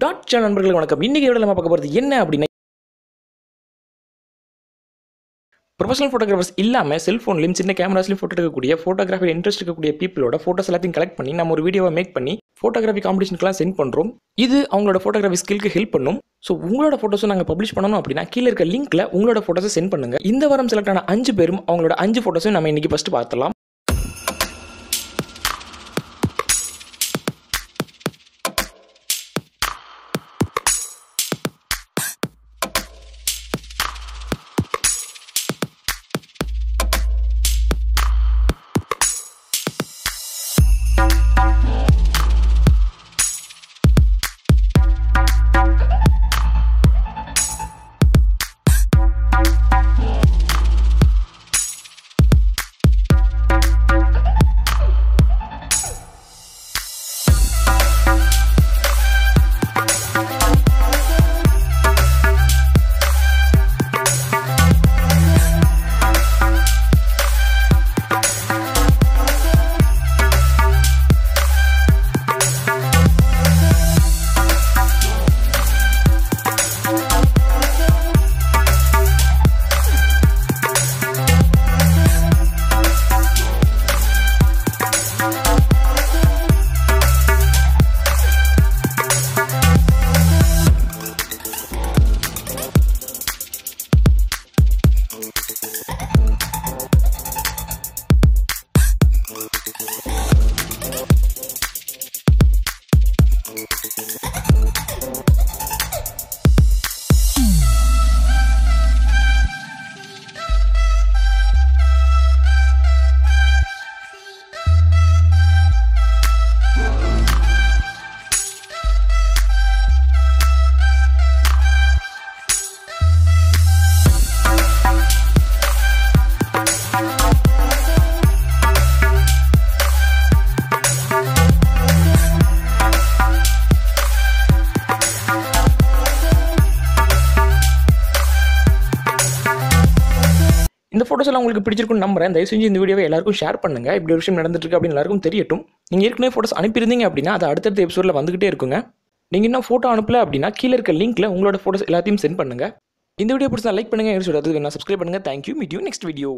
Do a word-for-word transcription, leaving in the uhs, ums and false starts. Dot channel நண்பர்களுக்கு வணக்கம். இன்னைக்கு வீடியோல நம்ம பார்க்க போறது என்ன அப்படின்னா, ப்ரொஃபஷனல் ஃபோட்டோகிராஃபர்ஸ் இல்லாமல் செல்ஃபோன்லையும் சின்ன கேமராஸ்லையும் ஃபோட்டோ எடுக்கக்கூடிய ஃபோட்டோகிராஃபி இன்ட்ரெஸ்ட் இருக்கக்கூடிய பீப்பிளோட ஃபோட்டோஸ் எல்லாத்தையும் கலெக்ட் பண்ணி நம்ம ஒரு வீடியோவை மேக் பண்ணி ஃபோட்டோகிராஃபி காம்படிஷனுக்குலாம் சென்ட் பண்ணுறோம். இது அவங்களோட ஃபோட்டோகிராஃபி ஸ்கில்க்கு ஹெல்ப் பண்ணும். ஸோ உங்களோட ஃபோட்டோஸை நாங்கள் பப்ளிஷ் பண்ணணும் அப்படின்னா கீழே இருக்க லிங்க்ல உங்களோட ஃபோட்டோஸை சென்ட் பண்ணுங்க. இந்த வாரம் செலக்ட் ஆன அஞ்சு பேரும் அவங்களோட அஞ்சு ஃபோட்டோஸையும் நம்ம இன்னைக்கு ஃபர்ஸ்ட் பார்த்துலாம். இந்த ஃபோட்டோஸ்லாம் உங்களுக்கு பிடிச்சிருக்குன்னு நம்புறேன். தயவு செஞ்சு இந்த வீடியோவை எல்லாருக்கும் ஷேர் பண்ணுங்க. இப்படி ஒரு விஷயம் நடந்துட்டு இருக்கு அப்படின்னு எல்லாருக்கும் தெரியட்டும். நீங்கள் ஏற்கனவே ஃபோட்டோஸ் அனுப்பியிருந்தீங்க அப்படின்னா அது அடுத்தடுத்த எபிசோடில் வந்துகிட்டே இருக்குங்க. நீங்கள் இன்னும் ஃபோட்டோ அனுப்பல அப்படின்னா கீழே இருக்க லிங்க்ல உங்களோட ஃபோட்டோஸ் எல்லாத்தையும் சென்ட் பண்ணுங்க. இந்த வீடியோ பிடிச்சா லைக் பண்ணுங்க, சப்ஸ்கிரைப் பண்ணுங்க. Thank you, meet you next video.